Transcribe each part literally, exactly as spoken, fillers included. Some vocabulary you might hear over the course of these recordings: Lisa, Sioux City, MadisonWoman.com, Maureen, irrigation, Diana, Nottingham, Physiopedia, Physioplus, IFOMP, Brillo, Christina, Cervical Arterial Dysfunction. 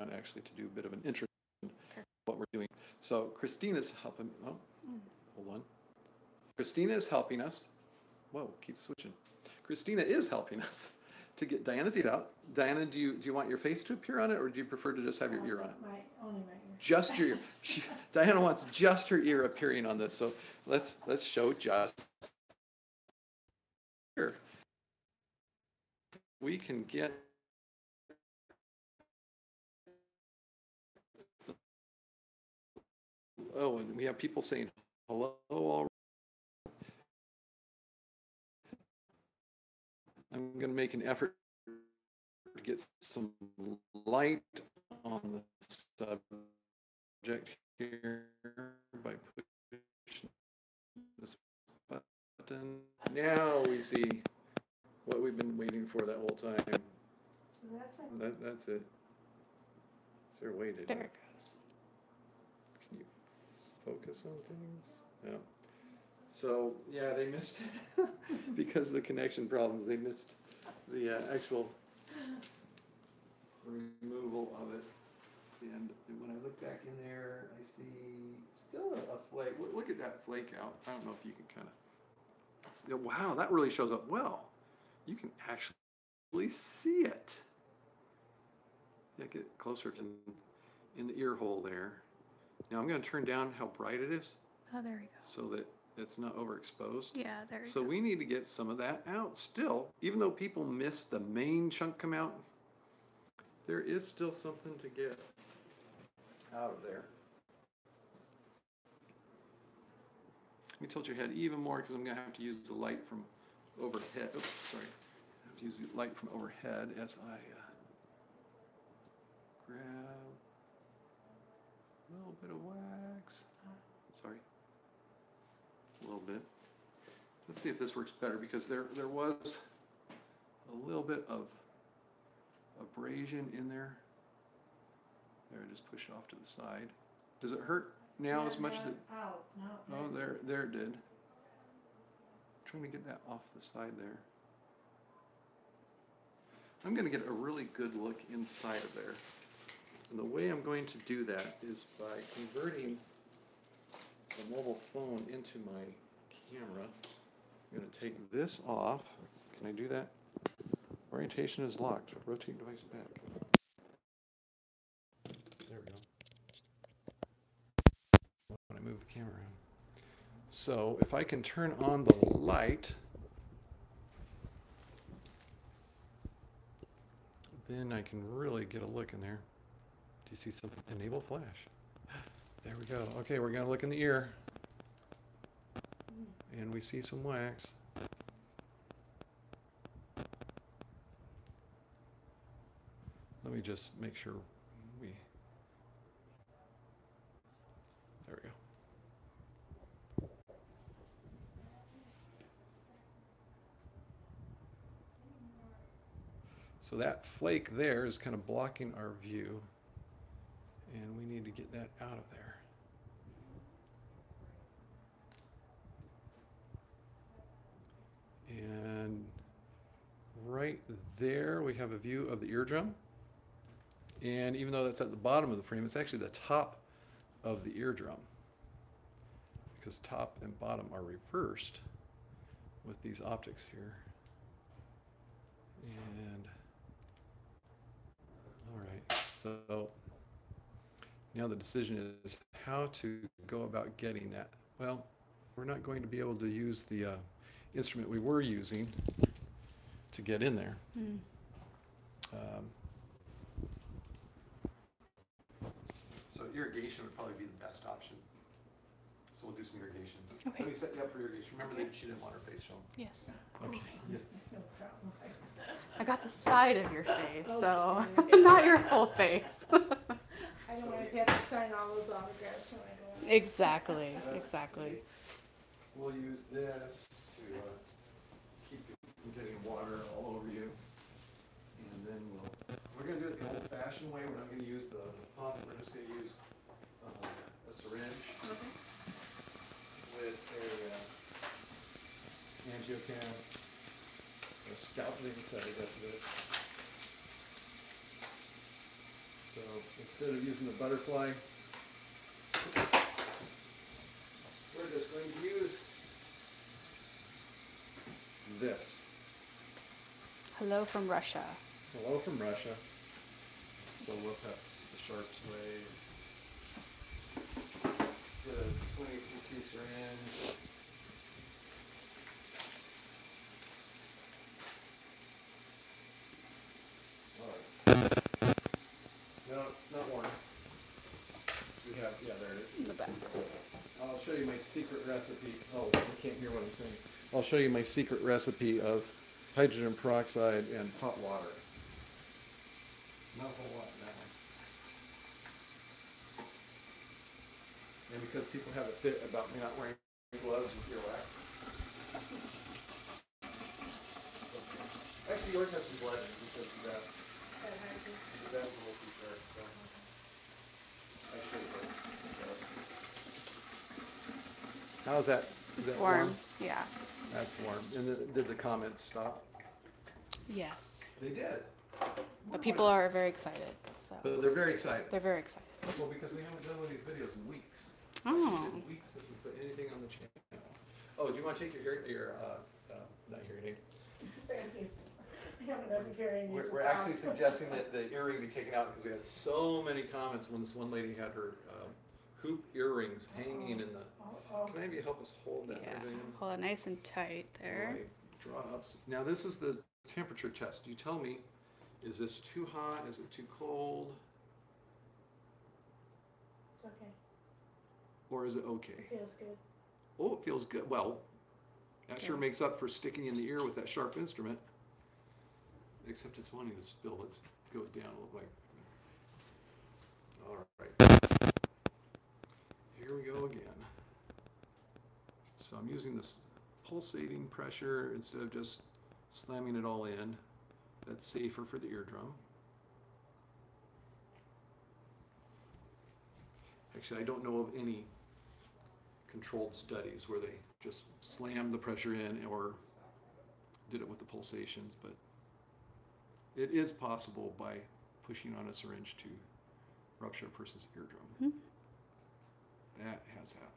on actually to do a bit of an intro to what we're doing. So Christina's helping, oh, hold on. Christina is helping us. Whoa, keep switching. Christina is helping us to get Diana's ears out. Diana, do you do you want your face to appear on it, or do you prefer to just have your um, ear on it? My, only my ear. Just your ear. She, Diana wants just her ear appearing on this. So let's let's show just here. We can get oh, and we have people saying hello already. I'm going to make an effort to get some light on the subject here by pushing this button. Now we see what we've been waiting for that whole time. So that's, what that, that's it. Is there a way to... There it goes. Can you focus on things? No. So, yeah, they missed it because of the connection problems. They missed the uh, actual removal of it. And when I look back in there, I see still a flake. Look at that flake out. I don't know if you can kind of... Wow, that really shows up well. You can actually see it. Yeah, get closer to in the ear hole there. Now I'm going to turn down how bright it is. Oh, there we go. So that... It's not overexposed. Yeah, there you go. So we need to get some of that out still. Even though people miss the main chunk come out, there is still something to get out of there. Let me tilt your head even more because I'm going to have to use the light from overhead. Oops, sorry. I have to use the light from overhead as I uh, grab a little bit of wax. Sorry. A little bit. Let's see if this works better because there there was a little bit of abrasion in there. There, I just push it off to the side. Does it hurt now yeah, as much no, as it? Oh no. Oh, there there it did. I'm trying to get that off the side there. I'm going to get a really good look inside of there, and the way I'm going to do that is by converting the mobile phone into my camera. I'm going to take this off. Can I do that? Orientation is locked. Rotate device back. There we go. When I move the camera around. So if I can turn on the light, then I can really get a look in there. Do you see something? Enable flash. There we go. Okay, we're going to look in the ear. And we see some wax. Let me just make sure we... There we go. So that flake there is kind of blocking our view. And we need to get that out of there. And right there we have a view of the eardrum. And even though that's at the bottom of the frame, it's actually the top of the eardrum. Because top and bottom are reversed with these optics here. And all right, so now the decision is how to go about getting that. Well, we're not going to be able to use the uh, instrument we were using to get in there. Mm. Um, so irrigation would probably be the best option. So we'll do some irrigation. Okay. Let me set you up for irrigation. Remember that she didn't want her face shown. Yes. Okay. Yes. I got the side of your face, so not your full face. I don't want to have to sign all those autographs. So I don't want exactly, to exactly. We'll use this to uh, keep you from getting water all over you. And then we'll, we're going to do it the old-fashioned way. We're not going to use the pump. We're just going to use uh, a syringe okay. with a uh, angiocam, a scalpel inside of this. So So instead of using the butterfly, we're just going to use this. Hello from Russia. Hello from Russia. So we'll cut the sharps away. The twenty-eight C C syringe. No, it's not one. We have, yeah, there it is. In the back. I'll show you my secret recipe. Oh, you can't hear what I'm saying. I'll show you my secret recipe of hydrogen peroxide and hot water. Not a whole lot in that one. And because people have a fit about me not wearing gloves with earwax. Okay. Actually, yours has some blood because of that. That was a little too dark, so I should have done. How's that? Is that warm. warm? Yeah. That's warm. And the, did the comments stop? Yes. They did. But people are very excited. So. But they're very excited. They're very excited. Well, because we haven't done one of these videos in weeks. Oh. It's been weeks since we put anything on the channel. Oh, do you want to take your ear? Your uh, uh, not your ear. Thank you. We're, we're actually suggesting that the earring be taken out because we had so many comments when this one lady had her uh, hoop earrings hanging in the... Can I have you help us hold that? Yeah, hold it nice and tight there. Right, drops. Now this is the temperature test. You tell me, is this too hot? Is it too cold? It's okay. Or is it okay? It feels good. Oh, it feels good. Well, that okay. Sure makes up for sticking in the ear with that sharp instrument. Except it's wanting to spill. Let's go down a little bit. All right. Here we go again. So I'm using this pulsating pressure instead of just slamming it all in. That's safer for the eardrum. Actually, I don't know of any controlled studies where they just slammed the pressure in or did it with the pulsations, but it is possible by pushing on a syringe to rupture a person's eardrum. Mm-hmm. That has happened.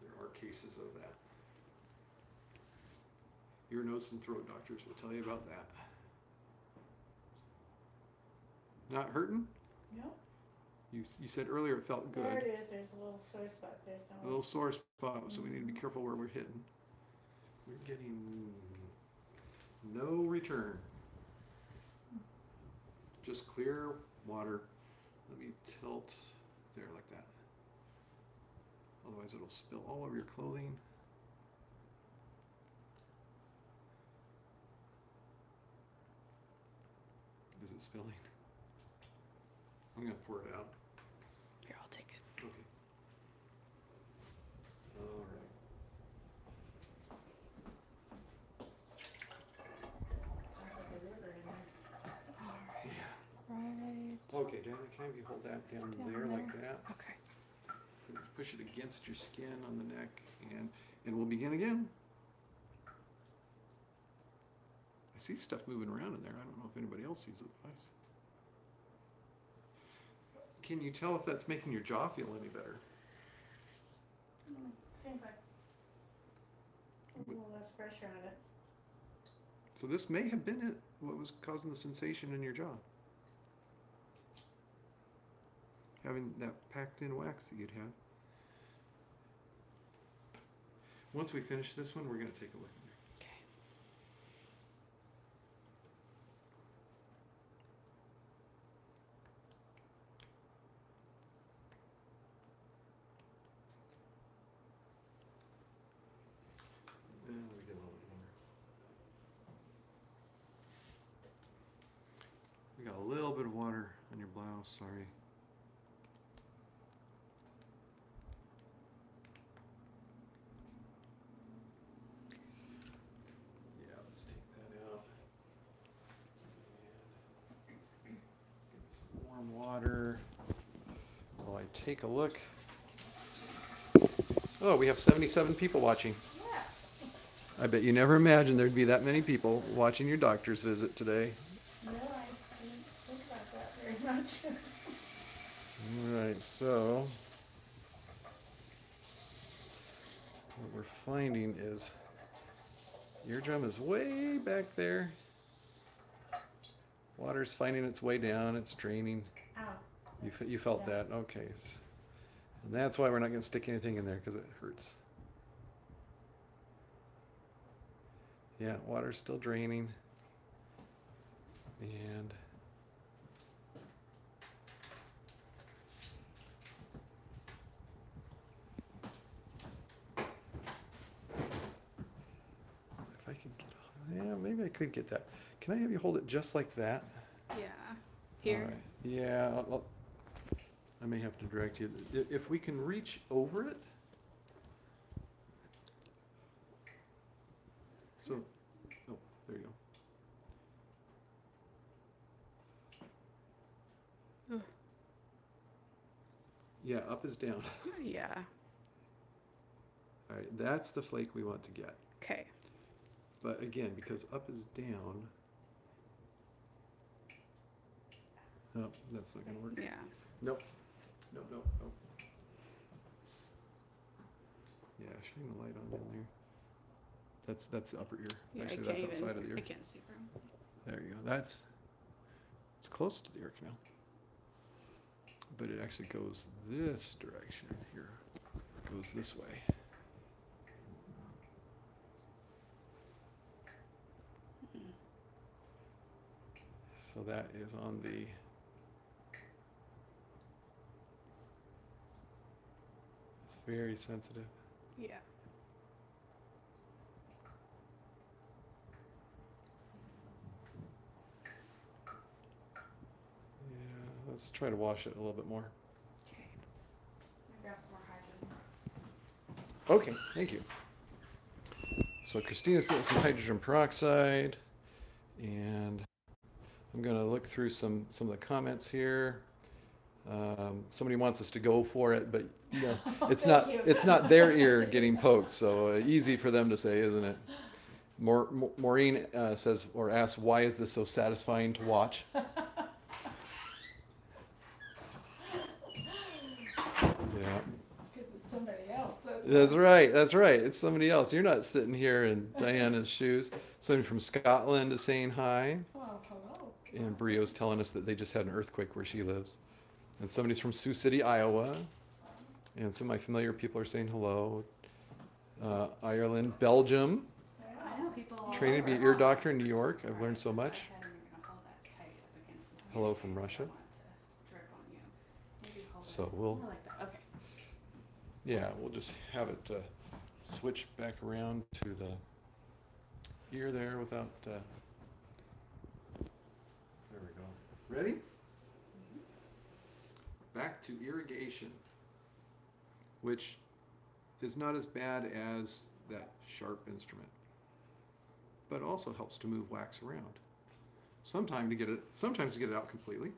There are cases of that. Ear, nose, and throat doctors will tell you about that. Not hurting? No. Nope. You, you said earlier it felt good. There it is. There's a little sore spot there somewhere. A little sore spot, so we need to be careful where we're hitting. We're getting... no return. Just clear water. Let me tilt there like that. Otherwise it'll spill all over your clothing. Is it spilling? I'm gonna pour it out. Here, I'll take it. Okay. All right. Okay, Diana, can I have you hold that down, down there, there like that? Okay. Push it against your skin on the neck, and and we'll begin again. I see stuff moving around in there. I don't know if anybody else sees it. Can you tell if that's making your jaw feel any better? Mm, same thing. A little less pressure on it. So this may have been it. What was causing the sensation in your jaw? Having that packed in wax that you'd had. Once we finish this one, we're going to take a look at it. Okay. And we did a little bit more. We got a little bit of water on your blouse, sorry. Take a look. Oh, we have seventy-seven people watching. Yeah. I bet you never imagined there'd be that many people watching your doctor's visit today. No, I didn't think about that very much. Alright, so what we're finding is eardrum is way back there. Water's finding its way down, it's draining. Ow. You, you felt yeah. that, okay. And that's why we're not going to stick anything in there, because it hurts. Yeah, water's still draining. And if I could get off, yeah, maybe I could get that. Can I have you hold it just like that? Yeah. Here? All right. Yeah. I'll, I'll, I may have to direct you. If we can reach over it. So, oh, there you go. Ugh. Yeah, up is down. Yeah. All right, that's the flake we want to get. Okay. But again, because up is down. No, oh, that's not going to work. Yeah. Nope. Nope, nope, nope. Yeah, shine the light on in there. That's that's the upper ear. Yeah, actually, that's outside even, of the ear. I can't see from. There you go. That's it's close to the ear canal, but it actually goes this direction here. It goes this way. Mm. So that is on the. It's very sensitive. Yeah. Let's try to wash it a little bit more. Okay. I'm gonna grab some more hydrogen. Okay, thank you. So Christina's getting some hydrogen peroxide, and I'm gonna look through some some of the comments here. Um, somebody wants us to go for it, but you know, it's not you. it's not their ear getting poked, so easy for them to say, isn't it? Ma Ma Maureen uh, says or asks, "Why is this so satisfying to watch?" That's right, that's right. It's somebody else. You're not sitting here in Diana's shoes. Somebody from Scotland is saying hi. Well, hello. And Brillo's telling us that they just had an earthquake where she lives. And somebody's from Sioux City, Iowa. And some of my familiar people are saying hello. Uh, Ireland, Belgium. I know people training to be an ear doctor in New York. I've learned so much. Hello from Russia. So we'll... Yeah, we'll just have it uh, switch back around to the ear there without, uh, there we go. Ready? Mm-hmm. Back to irrigation, which is not as bad as that sharp instrument, but also helps to move wax around. Sometimes to get it, sometimes to get it out completely.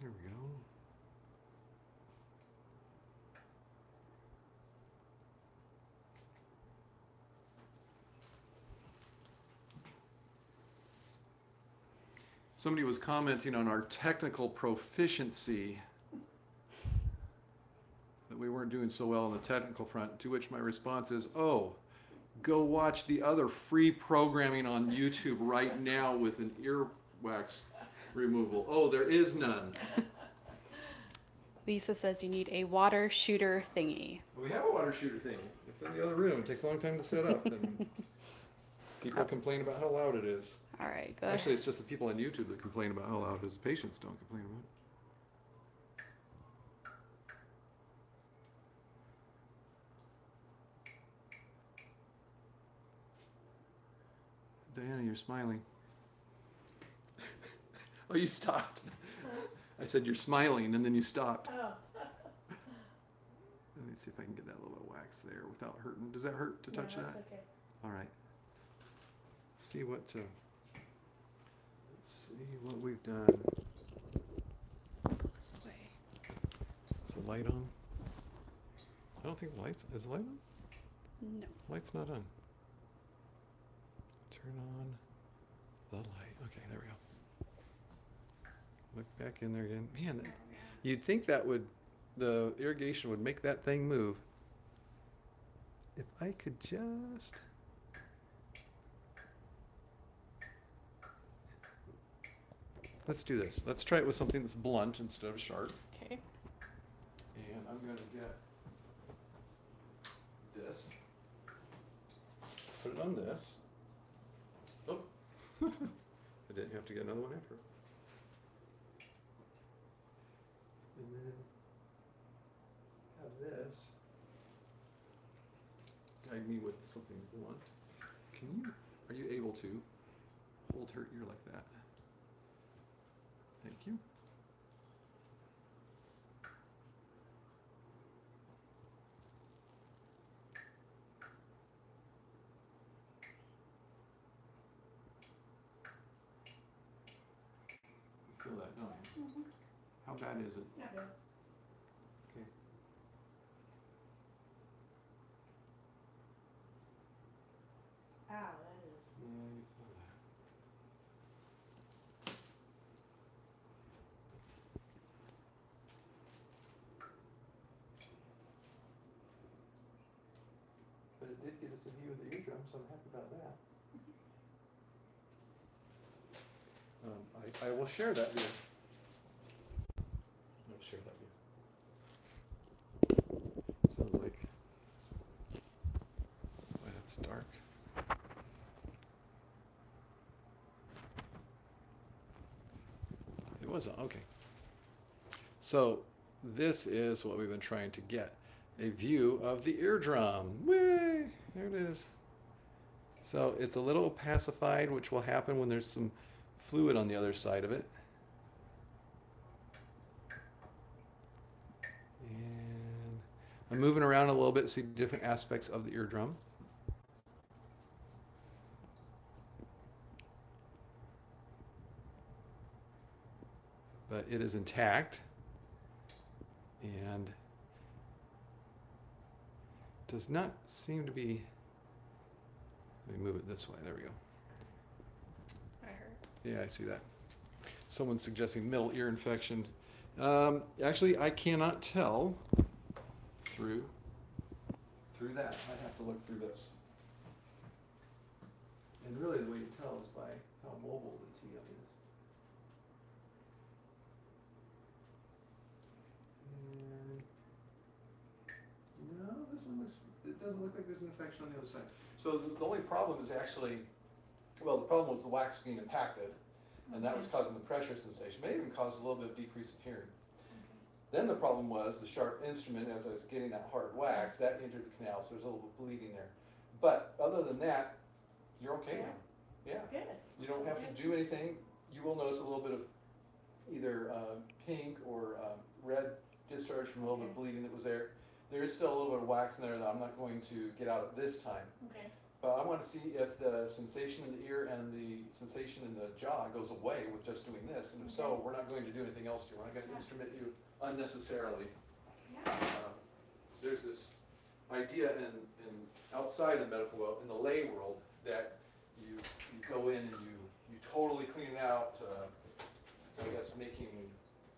There we go. Somebody was commenting on our technical proficiency, that we weren't doing so well on the technical front, to which my response is, oh, go watch the other free programming on YouTube right now with an earwax removal. Oh, there is none. Lisa says you need a water shooter thingy. Well, we have a water shooter thing. It's in the other room. It takes a long time to set up. And people complain about how loud it is. All right, go ahead. Actually, it's just the people on YouTube that complain about how loud it is. Patients don't complain about it. Diana, you're smiling. Oh, you stopped. I said you're smiling, and then you stopped. Oh. Let me see if I can get that little bit of wax there without hurting. Does that hurt to touch no, that? Okay. All right. See what uh, let's see what we've done. Is the light on? I don't think the light's is the light on? No. Light's not on. Turn on the light. Okay, there we go. Look back in there again. Man, you'd think that would, the irrigation would make that thing move. If I could just... Let's do this. Let's try it with something that's blunt instead of sharp. Okay. And I'm going to get this. Put it on this. Oh. I didn't have to get another one after. And then have this guide me with something blunt. Can you, are you able to hold her ear like that? Thank you. You feel that, don't you? Mm-hmm. How bad is it? Not bad. Okay. Ow, that is. Yeah, you feel that. Did get us a view of the eardrum, so I'm happy about that. Um, I, I will share that view. I'll share that view. Sounds like... Boy, that's dark. It wasn't, okay. So, this is what we've been trying to get. A view of the eardrum. Whee! There it is. So it's a little opacified, which will happen when there's some fluid on the other side of it. And I'm moving around a little bit to see different aspects of the eardrum. But it is intact. And does not seem to be, let me move it this way, there we go. I heard. Yeah, I see that. Someone's suggesting middle ear infection. Um, actually, I cannot tell through, through that. I have to look through this. And really the way you tell is by how mobile the T M is. Looks, it doesn't look like there's an infection on the other side. So the, the only problem is actually, well, the problem was the wax being impacted, and that was causing the pressure sensation. May even cause a little bit of decrease of hearing. Okay. Then the problem was the sharp instrument, as I was getting that hard wax, that injured the canal, so there's a little bit of bleeding there. But other than that, you're okay. Yeah. yeah. Good. You don't have Good. to do anything. You will notice a little bit of either uh, pink or um, red discharge from a little okay. bit of bleeding that was there. There is still a little bit of wax in there that I'm not going to get out at this time. Okay. But I want to see if the sensation in the ear and the sensation in the jaw goes away with just doing this. And if okay. so, we're not going to do anything else to you. We're not going to yeah. instrument you unnecessarily. Yeah. Um, there's this idea in, in outside the medical world, in the lay world, that you, you go in and you, you totally clean it out, uh, I guess making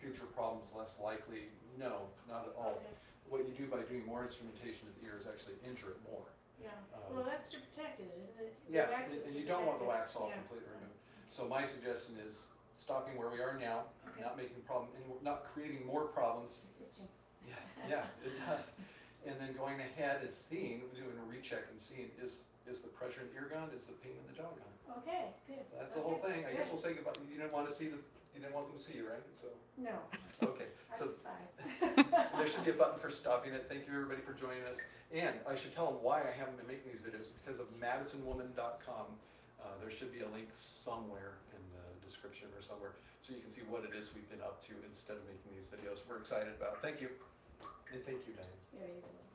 future problems less likely. No, not at all. Okay. What you do by doing more instrumentation of the ear is actually injure it more. Yeah. Um, well, that's to protect it, isn't it? Yes, and you don't want the wax all yeah. completely removed. So my suggestion is stopping where we are now, okay. not making problem, anymore, not creating more problems. It's itching. Yeah, yeah, it does. And then going ahead and seeing, doing a recheck and seeing is is the pressure in the ear gone? Is the pain in the jaw gone? Okay, good. So that's okay. the whole thing. I good. guess we'll say goodbye. You didn't want to see the. You didn't want them to see you, right? So no. Okay. So there should be a button for stopping it. Thank you, everybody, for joining us. And I should tell them why I haven't been making these videos. Because of Madison Woman dot com, uh, there should be a link somewhere in the description or somewhere, so you can see what it is we've been up to instead of making these videos. We're excited about it. Thank you, and thank you, Diane. Yeah, you